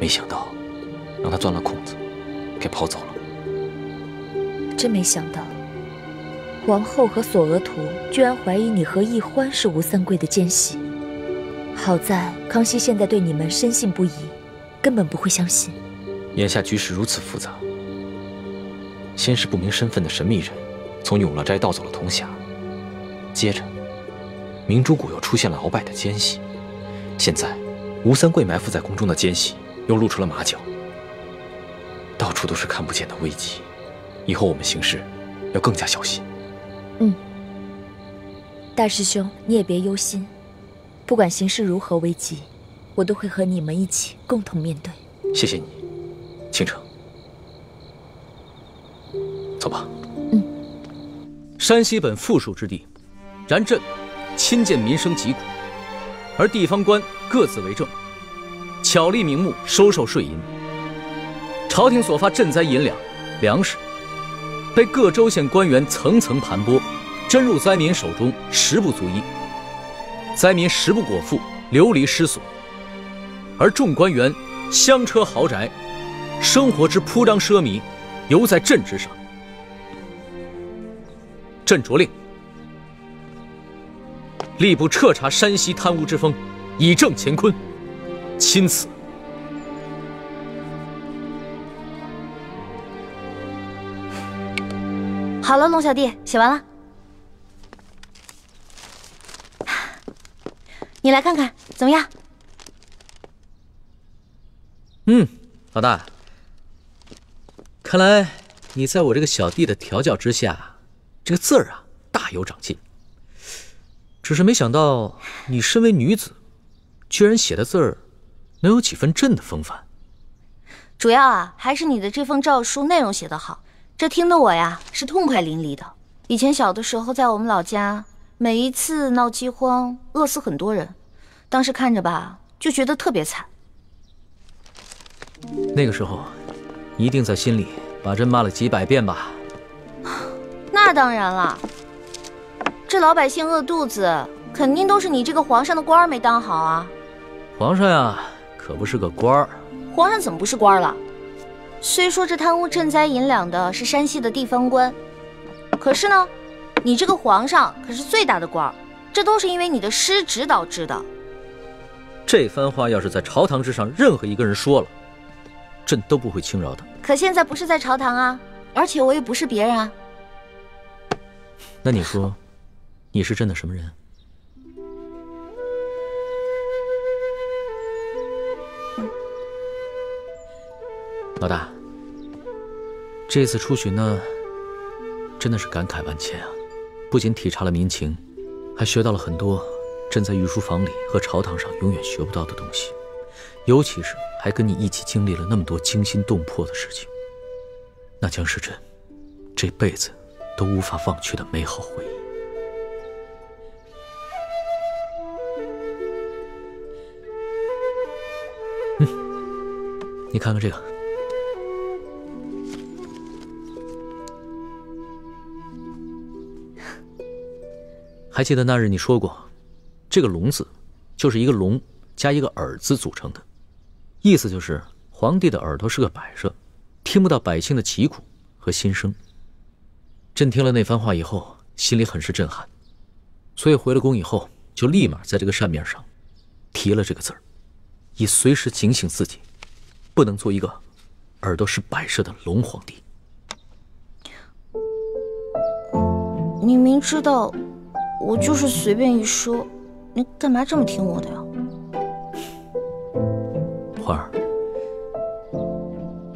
没想到让他钻了空子，给跑走了。真没想到，皇后和索额图居然怀疑你和易欢是吴三桂的奸细。好在康熙现在对你们深信不疑，根本不会相信。眼下局势如此复杂，先是不明身份的神秘人从永乐斋盗走了铜匣，接着明珠谷又出现了鳌拜的奸细，现在吴三桂埋伏在宫中的奸细又露出了马脚，到处都是看不见的危机。以后我们行事要更加小心。嗯，大师兄你也别忧心，不管形势如何危急，我都会和你们一起共同面对。谢谢你，倾城。走吧。嗯。山西本附属之地，然朕亲见民生疾苦，而地方官各自为政，巧立名目收受税银。朝廷所发赈灾银两、粮食，被各州县官员层层盘剥，真入灾民手中，实不足一。灾民食不果腹，流离失所，而众官员香车豪宅，生活之铺张奢靡，犹在朕之上。朕着令，吏部彻查山西贪污之风，以正乾坤。钦此。好了，龙小弟，写完了。你来看看怎么样？嗯，老大，看来你在我这个小弟的调教之下，这个字儿啊大有长进。只是没想到你身为女子，居然写的字儿能有几分朕的风范。主要啊还是你的这封诏书内容写得好，这听得我呀是痛快淋漓的。以前小的时候在我们老家，每一次闹饥荒，饿死很多人，当时看着吧，就觉得特别惨。那个时候，你一定在心里把朕骂了几百遍吧？那当然了，这老百姓饿肚子，肯定都是你这个皇上的官儿没当好啊。皇上呀，可不是个官儿。皇上怎么不是官儿了？虽说这贪污赈灾银两的是山西的地方官，可是呢？你这个皇上可是最大的官儿，这都是因为你的失职导致的。这番话要是在朝堂之上任何一个人说了，朕都不会轻饶的。可现在不是在朝堂啊，而且我也不是别人啊。那你说，你是朕的什么人？老大，这次出巡呢，真的是感慨万千啊！不仅体察了民情，还学到了很多朕在御书房里和朝堂上永远学不到的东西。尤其是还跟你一起经历了那么多惊心动魄的事情，那将是朕这辈子都无法忘却的美好回忆。嗯，你看看这个。还记得那日你说过，这个龙字就是一个龙加一个耳字组成的，意思就是皇帝的耳朵是个摆设，听不到百姓的疾苦和心声。朕听了那番话以后，心里很是震撼，所以回了宫以后，就立马在这个扇面上提了这个字儿，以随时警醒自己，不能做一个耳朵是摆设的龙皇帝。你明知道我就是随便一说，你干嘛这么听我的呀？花儿，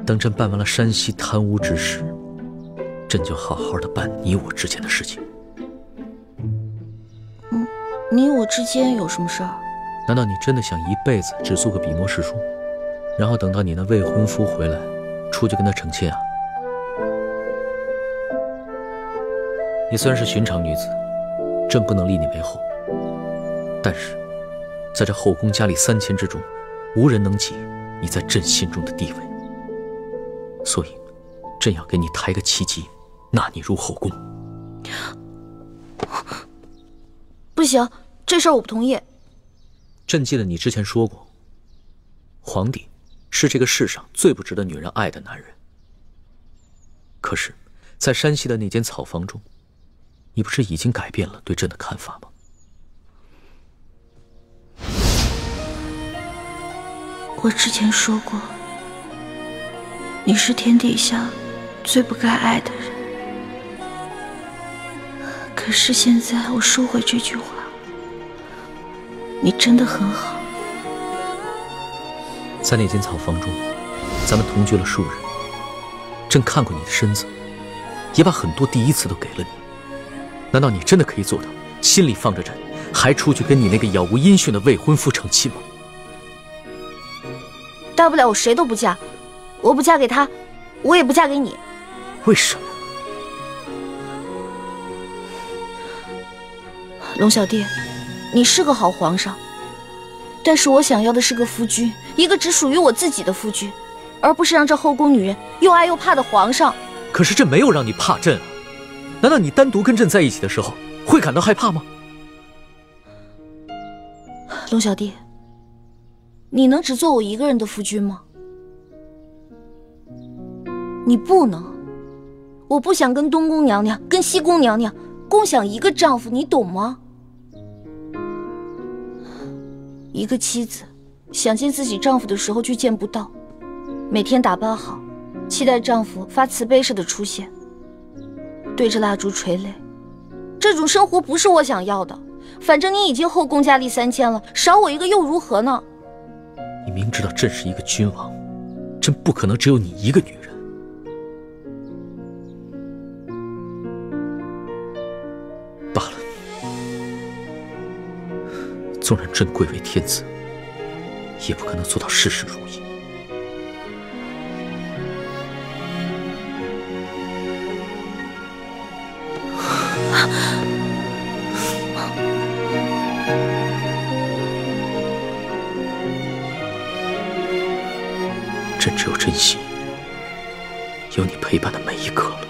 等朕办完了山西贪污之事，朕就好好的办你我之间的事情。嗯，你我之间有什么事儿？难道你真的想一辈子只做个笔墨侍书，然后等到你那未婚夫回来，出去跟他成亲啊？你虽然是寻常女子，朕不能立你为后，但是在这后宫佳丽3000之中，无人能及你在朕心中的地位，所以朕要给你抬个旗级，纳你入后宫。不行，这事儿我不同意。朕记得你之前说过，皇帝是这个世上最不值得女人爱的男人。可是，在山西的那间草房中，你不是已经改变了对朕的看法吗？ 我之前说过，你是天底下最不该爱的人。可是现在我收回这句话，你真的很好。在那间草房中，咱们同居了数日，朕看过你的身子，也把很多第一次都给了你。难道你真的可以做到心里放着朕，还出去跟你那个杳无音讯的未婚夫成亲吗？ 大不了我谁都不嫁，我不嫁给他，我也不嫁给你。为什么？龙小弟，你是个好皇上，但是我想要的是个夫君，一个只属于我自己的夫君，而不是让这后宫女人又爱又怕的皇上。可是朕没有让你怕朕啊，难道你单独跟朕在一起的时候会感到害怕吗？龙小弟。 你能只做我一个人的夫君吗？你不能，我不想跟东宫娘娘、跟西宫娘娘共享一个丈夫，你懂吗？一个妻子想见自己丈夫的时候却见不到，每天打扮好，期待丈夫发慈悲似的出现，对着蜡烛垂泪，这种生活不是我想要的。反正你已经后宫佳丽3000了，少我一个又如何呢？ 你明知道朕是一个君王，朕不可能只有你一个女人。罢了，纵然朕贵为天子，也不可能做到事事如意。朕只有珍惜有你陪伴的每一刻了。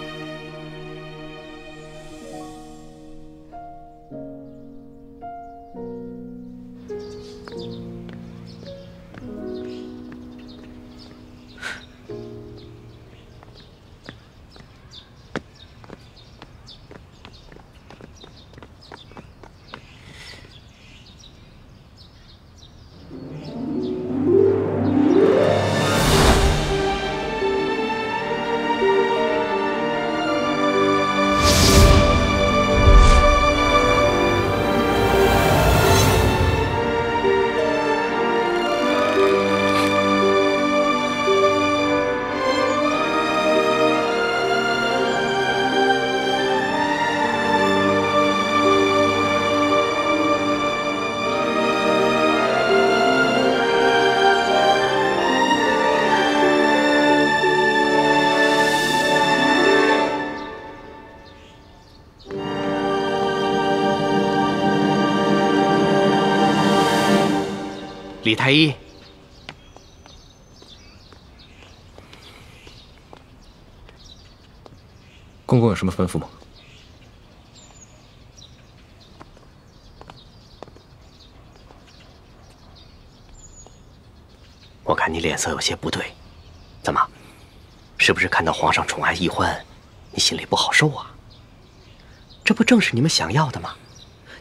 李太医，公公有什么吩咐吗？我看你脸色有些不对，怎么？是不是看到皇上宠爱易欢，你心里不好受啊？这不正是你们想要的吗？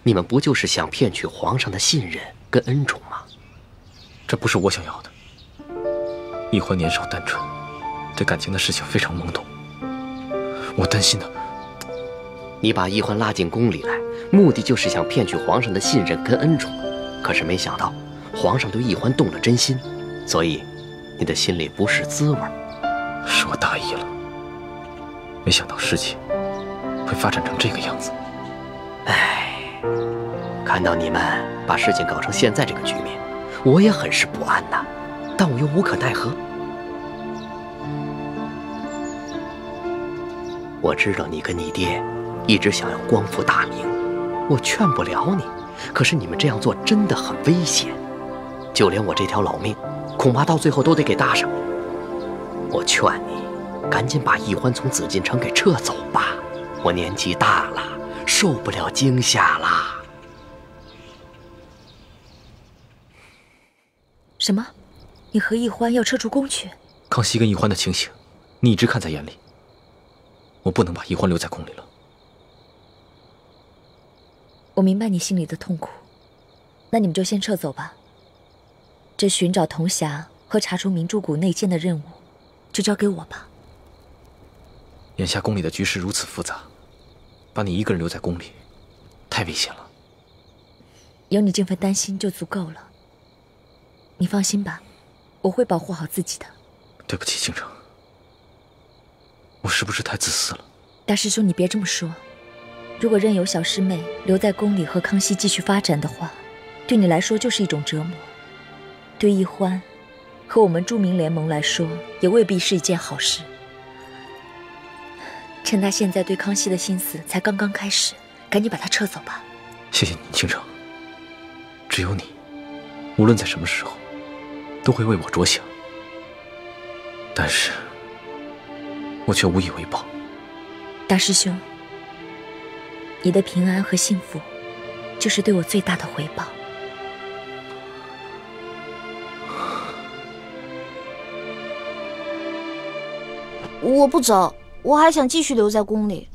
你们不就是想骗取皇上的信任跟恩宠吗？ 这不是我想要的。易欢年少单纯，对感情的事情非常懵懂。我担心的，你把易欢拉进宫里来，目的就是想骗取皇上的信任跟恩宠。可是没想到，皇上对易欢动了真心，所以你的心里不是滋味。是我大意了，没想到事情会发展成这个样子。哎，看到你们把事情搞成现在这个局面。 我也很是不安呐，但我又无可奈何。我知道你跟你爹一直想要光复大明，我劝不了你。可是你们这样做真的很危险，就连我这条老命，恐怕到最后都得给搭上。我劝你，赶紧把易欢从紫禁城给撤走吧。我年纪大了，受不了惊吓啦。 什么？你和易欢要撤出宫去。康熙跟易欢的情形，你一直看在眼里。我不能把易欢留在宫里了。我明白你心里的痛苦，那你们就先撤走吧。这寻找铜匣和查出明珠谷内奸的任务，就交给我吧。眼下宫里的局势如此复杂，把你一个人留在宫里，太危险了。有你这份担心就足够了。你放心吧，我会保护好自己的。对不起，京城，我是不是太自私了？大师兄，你别这么说。如果任由小师妹留在宫里和康熙继续发展的话，对你来说就是一种折磨，对易欢和我们著名联盟来说也未必是一件好事。趁他现在对康熙的心思才刚刚开始，赶紧把他撤走吧。谢谢你，倾城。只有你，无论在什么时候，都会为我着想。但是，我却无以为报。大师兄，你的平安和幸福，就是对我最大的回报。我不走。我还想继续留在宫里。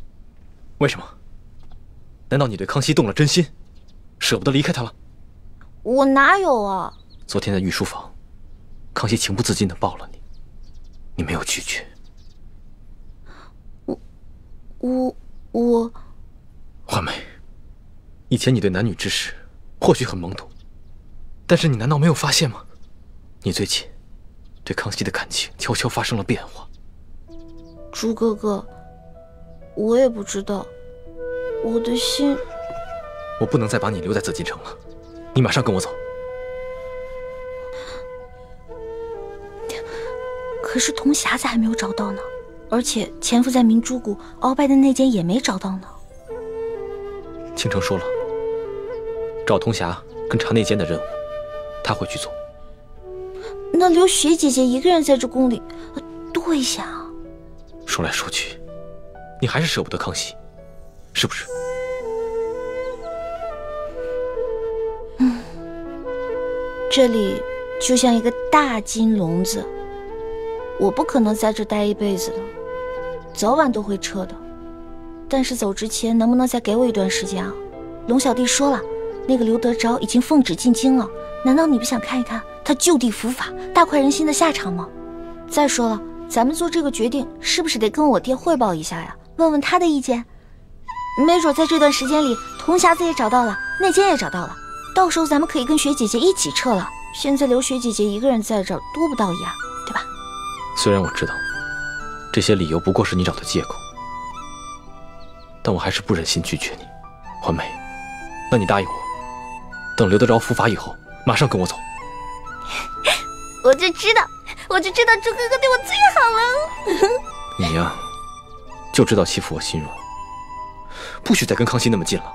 为什么？难道你对康熙动了真心，舍不得离开他了？我哪有啊！昨天在御书房，康熙情不自禁地抱了你，你没有拒绝。我。欢梅，以前你对男女之事或许很懵懂，但是你难道没有发现吗？你最近对康熙的感情悄悄发生了变化。朱哥哥，我也不知道，我的心……我不能再把你留在紫禁城了，你马上跟我走。可是铜匣子还没有找到呢，而且潜伏在明珠谷鳌拜的内奸也没找到呢。倾城说了，找铜匣跟查内奸的任务，他会去做。那留雪姐姐一个人在这宫里，多危险啊！说来说去，你还是舍不得康熙，是不是？嗯，这里就像一个大金笼子，我不可能在这待一辈子的，早晚都会撤的。但是走之前，能不能再给我一段时间啊？龙小弟说了，那个刘德昭已经奉旨进京了，难道你不想看一看他就地伏法、大快人心的下场吗？再说了。咱们做这个决定，是不是得跟我爹汇报一下呀？问问他的意见，没准在这段时间里，铜匣子也找到了，内奸也找到了，到时候咱们可以跟雪姐姐一起撤了。现在留雪姐姐一个人在这儿，多不道义啊，对吧？虽然我知道这些理由不过是你找的借口，但我还是不忍心拒绝你，环梅。那你答应我，等刘德昭伏法以后，马上跟我走。我就知道朱哥哥对我最好了。你呀，就知道欺负我心软。不许再跟康熙那么近了，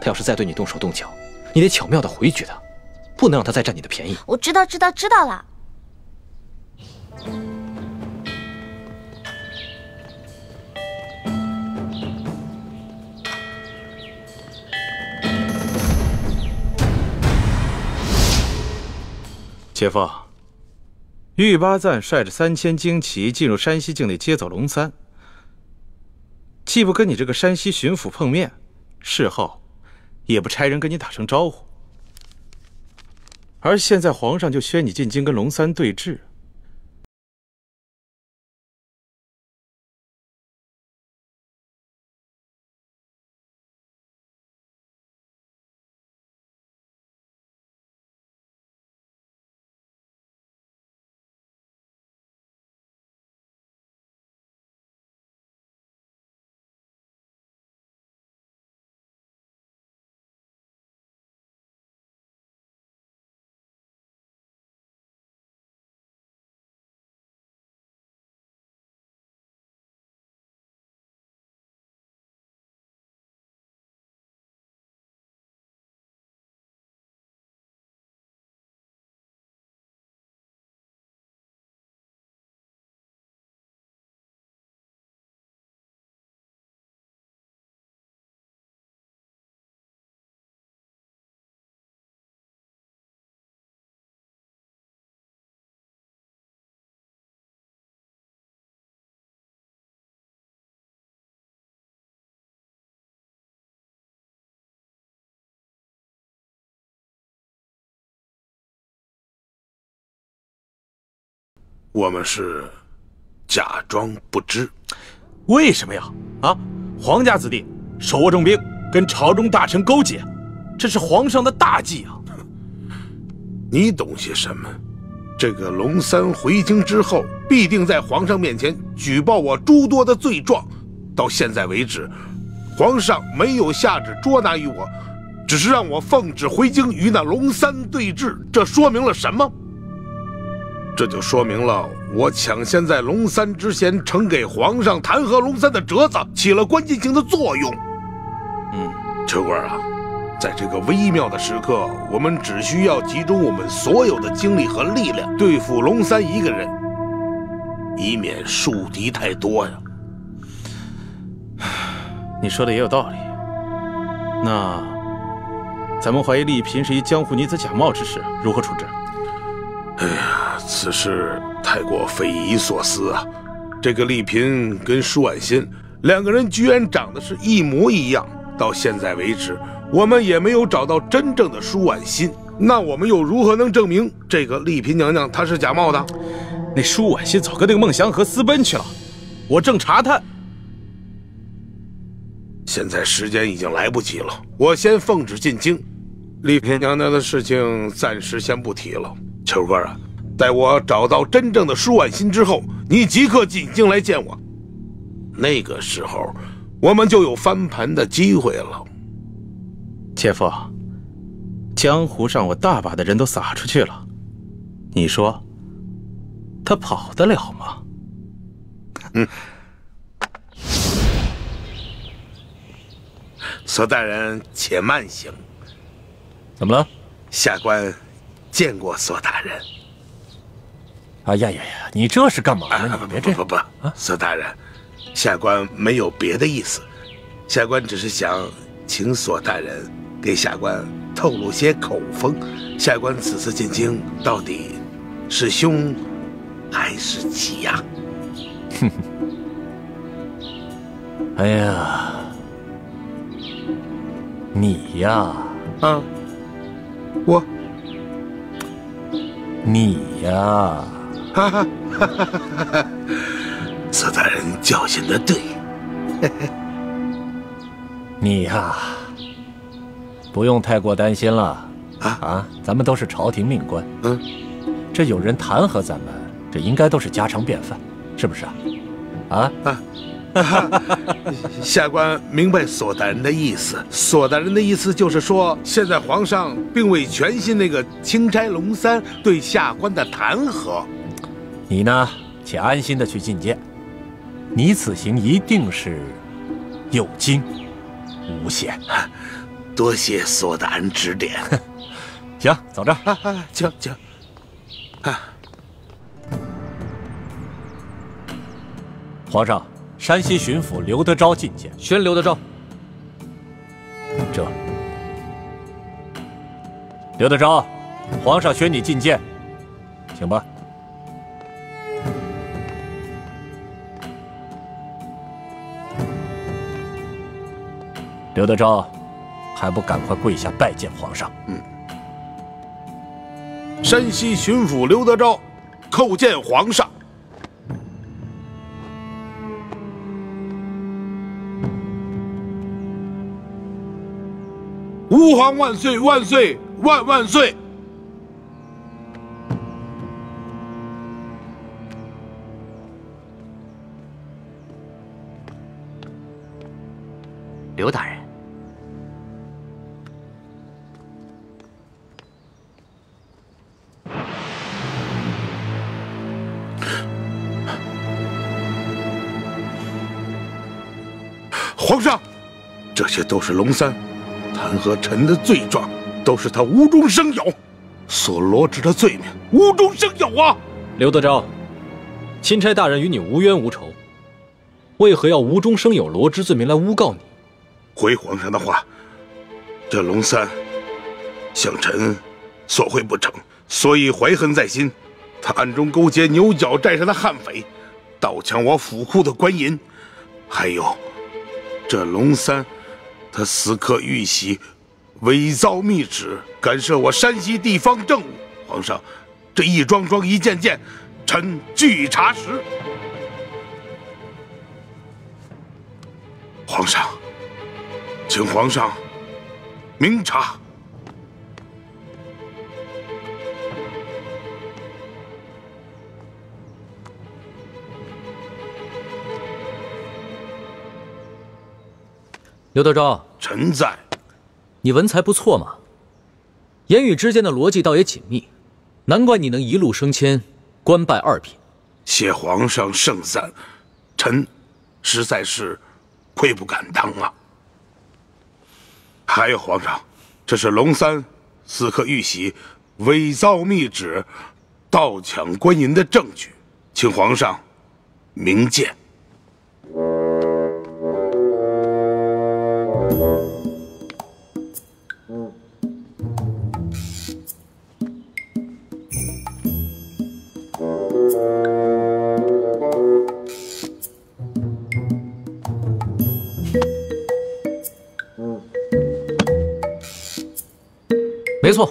他要是再对你动手动脚，你得巧妙地回绝他，不能让他再占你的便宜。我知道了。姐夫。玉巴赞率着3000精骑进入山西境内，接走龙三。既不跟你这个山西巡抚碰面，事后也不差人跟你打声招呼，而现在皇上就宣你进京跟龙三对峙。我们是假装不知。为什么呀？啊，皇家子弟手握重兵，跟朝中大臣勾结，这是皇上的大忌啊！你懂些什么？这个龙三回京之后，必定在皇上面前举报我诸多的罪状。到现在为止，皇上没有下旨捉拿于我。 只是让我奉旨回京与那龙三对峙，这说明了什么？这就说明了我抢先在龙三之前呈给皇上弹劾龙三的折子起了关键性的作用。秋官啊，在这个微妙的时刻，我们只需要集中我们所有的精力和力量对付龙三一个人，以免树敌太多呀。你说的也有道理。那。 咱们怀疑厉嫔是一江湖女子假冒之事，如何处置？哎呀，此事太过匪夷所思啊！这个厉嫔跟舒婉欣两个人居然长得是一模一样，到现在为止，我们也没有找到真正的舒婉欣。那我们又如何能证明这个厉嫔娘娘她是假冒的？那舒婉欣早跟那个孟祥和私奔去了，我正查探。 现在时间已经来不及了，我先奉旨进京，丽嫔娘娘的事情暂时先不提了。秋官啊，待我找到真正的舒婉欣之后，你即刻进京来见我，那个时候我们就有翻盘的机会了。姐夫，江湖上我大把的人都撒出去了，你说他跑得了吗？佘大人，且慢行。怎么了？下官见过佘大人。哎呀呀呀！你这是干嘛呢？你别这……不，佘大人，下官没有别的意思，下官只是想请佘大人给下官透露些口风。下官此次进京到底是凶还是吉呀？哼哼。哎呀！ 你呀，啊，我，你呀，哈哈哈哈哈哈！佘大人教训的对，你呀，不用太过担心了啊！咱们都是朝廷命官，这有人弹劾咱们，这应该都是家常便饭，是不是啊？下官明白索大人的意思。索大人的意思就是说，现在皇上并未全信那个钦差龙三对下官的弹劾。你呢，且安心的去觐见。你此行一定是有惊无险。多谢索大人指点。行，走着。请。皇上。 山西巡抚刘德昭觐见，宣刘德昭。这，刘德昭，皇上宣你觐见，请吧。刘德昭，还不赶快跪下拜见皇上？山西巡抚刘德昭，叩见皇上。 吾皇万岁万岁万万岁！刘大人，皇上，这些都是龙三。 弹劾臣的罪状，都是他无中生有，所罗织的罪名，无中生有啊！刘德昭，钦差大人与你无冤无仇，为何要无中生有罗织罪名来诬告你？回皇上的话，这龙三想臣索贿不成，所以怀恨在心，他暗中勾结牛角寨上的悍匪，盗抢我府库的官银，还有这龙三。 他私刻玉玺，伪造密旨，干涉我山西地方政务。皇上，这一桩桩一件件，臣具查实。皇上，请皇上明察。 刘德昭，臣在。你文才不错嘛，言语之间的逻辑倒也紧密，难怪你能一路升迁，官拜二品。谢皇上盛赞，臣实在是愧不敢当啊。还有皇上，这是龙三刺客玉玺伪造密旨、盗抢官银的证据，请皇上明鉴。 没错，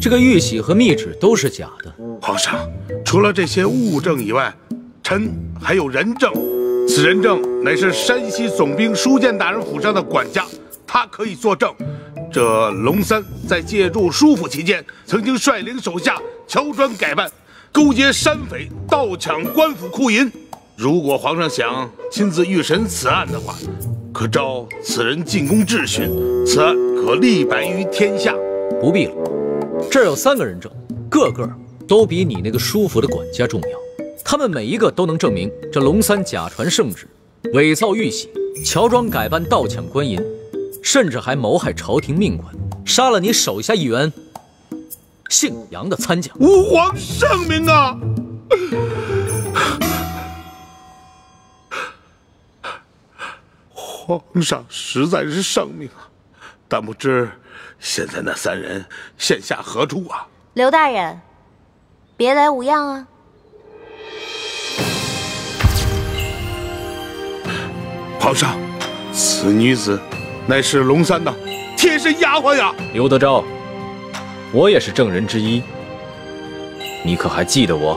这个玉玺和密旨都是假的。皇上，除了这些物证以外，臣还有人证。此人证乃是山西总兵舒建大人府上的管家，他可以作证。这龙三在借助叔父期间，曾经率领手下乔装改扮，勾结山匪，盗抢官府库银。如果皇上想亲自御审此案的话，可召此人进宫质询，此案可立白于天下。 不必了，这儿有三个人证，个个都比你那个舒服的管家重要。他们每一个都能证明这龙三假传圣旨、伪造玉玺、乔装改扮盗抢官银，甚至还谋害朝廷命官，杀了你手下一员姓杨的参将。吾皇圣明啊！皇上实在是圣明啊，但不知。 现在那三人现下何处啊？刘大人，别来无恙啊！皇上，此女子乃是龙三的贴身丫鬟呀。刘德昭，我也是证人之一，你可还记得我？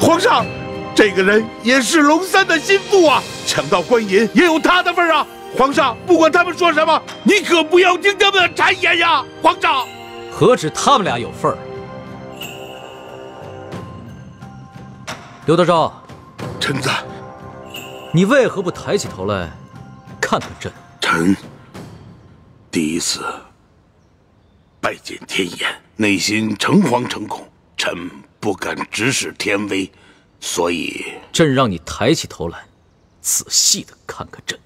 皇上。 这个人也是龙三的心腹啊，抢到官银也有他的份啊！皇上，不管他们说什么，你可不要听他们的谗言呀！皇上，何止他们俩有份儿？刘德昭，臣在。你为何不抬起头来看看朕？臣第一次拜见天颜，内心诚惶诚恐，臣不敢直视天威。 所以，朕让你抬起头来，仔细的看看朕。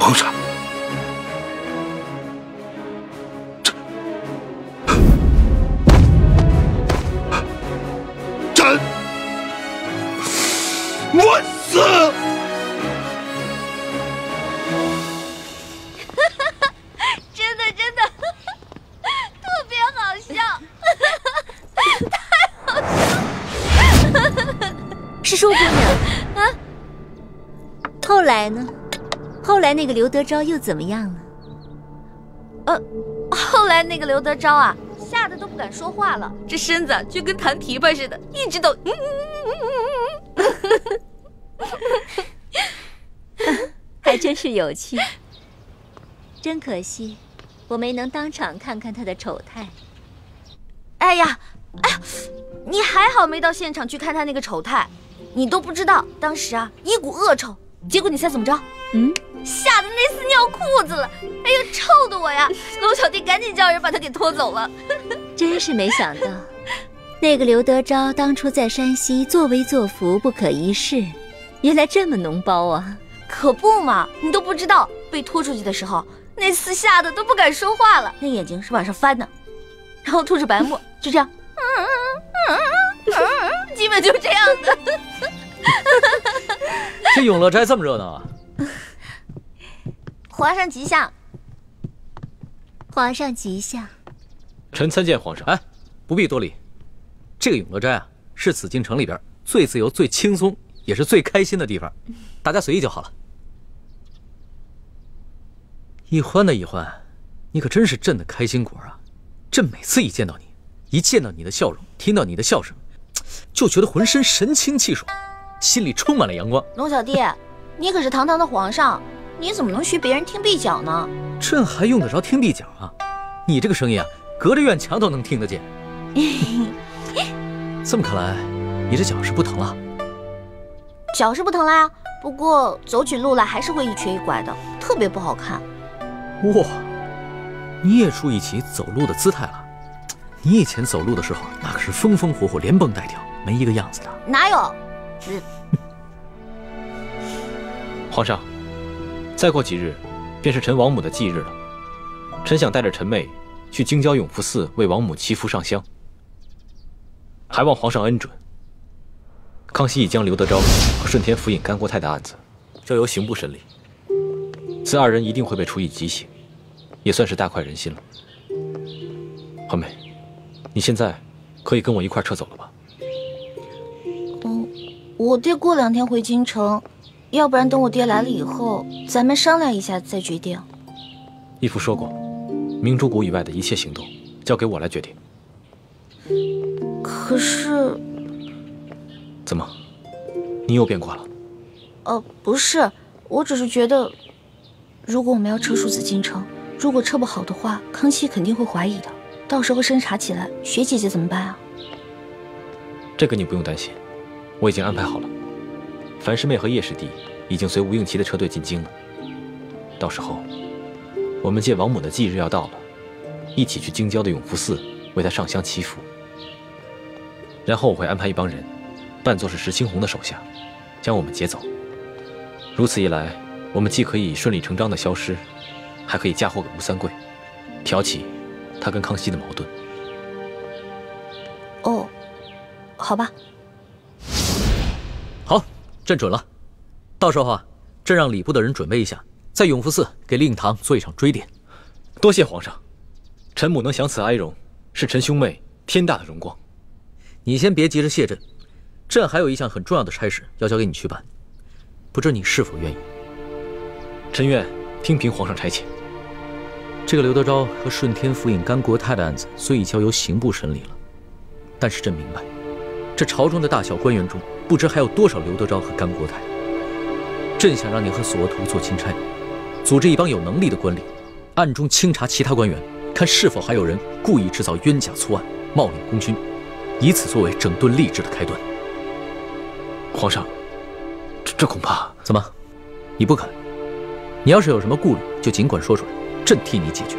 皇上，朕，我死！真的真的，特别好笑，太好笑了！是舒姑娘啊，后来呢？ 后来那个刘德昭又怎么样了？后来那个刘德昭啊，吓得都不敢说话了，这身子就跟弹琵琶似的，一直都……还真是有趣。真可惜，我没能当场看看他的丑态。哎呀，哎呀，你还好没到现场去看他那个丑态，你都不知道，当时啊一股恶臭，结果你猜怎么着？ 嗯，吓得那厮尿裤子了，哎呦，臭的我呀！娄小弟赶紧叫人把他给拖走了。真是没想到，那个刘德昭当初在山西作威作福，不可一世，原来这么脓包啊！可不嘛，你都不知道，被拖出去的时候，那厮吓得都不敢说话了，那眼睛是往上翻的，然后吐着白沫，就这样，基本就这样的。这永乐斋这么热闹啊！皇上吉祥，皇上吉祥。臣参见皇上。哎，不必多礼。这个永乐斋啊，是紫禁城里边最自由、最轻松，也是最开心的地方，大家随意就好了。易欢的易欢，你可真是朕的开心果啊！朕每次一见到你，一见到你的笑容，听到你的笑声，就觉得浑身神清气爽，心里充满了阳光。龙小弟，你可是堂堂的皇上。 你怎么能学别人听贔脚呢？朕还用得着听贔脚啊？你这个声音啊，隔着院墙都能听得见。这么看来，你这脚是不疼了？脚是不疼啦，不过走起路来还是会一瘸一拐的，特别不好看。哇，你也注意起走路的姿态了？你以前走路的时候，那可是风风火火，连蹦带跳，没一个样子的。哪有？皇上。 再过几日，便是陈王母的忌日了。臣想带着臣妹去京郊永福寺为王母祈福上香，还望皇上恩准。康熙已将刘德昭和顺天府尹甘国泰的案子交由刑部审理，此二人一定会被处以极刑，也算是大快人心了。欢妹，你现在可以跟我一块撤走了吧？我爹过两天回京城。 要不然等我爹来了以后，咱们商量一下再决定。义父说过，明珠谷以外的一切行动交给我来决定。可是，怎么，你又变卦了？不是，我只是觉得，如果我们要撤出紫禁城，如果撤不好的话，康熙肯定会怀疑的，到时候深查起来，雪姐姐怎么办啊？这个你不用担心，我已经安排好了。 樊师妹和叶师弟已经随吴应旗的车队进京了，到时候我们借王母的忌日要到了，一起去京郊的永福寺为她上香祈福。然后我会安排一帮人，扮作是石青红的手下，将我们劫走。如此一来，我们既可以顺理成章的消失，还可以嫁祸给吴三桂，挑起他跟康熙的矛盾。哦，好吧。 朕准了，到时候啊，朕让礼部的人准备一下，在永福寺给令堂做一场追奠。多谢皇上，臣母能享此哀荣，是臣兄妹天大的荣光。你先别急着谢朕，朕还有一项很重要的差事要交给你去办，不知你是否愿意？臣愿听凭皇上差遣。这个刘德昭和顺天府尹甘国泰的案子虽已交由刑部审理了，但是朕明白。 这朝中的大小官员中，不知还有多少刘德昭和甘国泰。朕想让你和索额图做钦差，组织一帮有能力的官吏，暗中清查其他官员，看是否还有人故意制造冤假错案、冒领功勋，以此作为整顿吏治的开端。皇上，这恐怕……怎么？你不肯？你要是有什么顾虑，就尽管说出来，朕替你解决。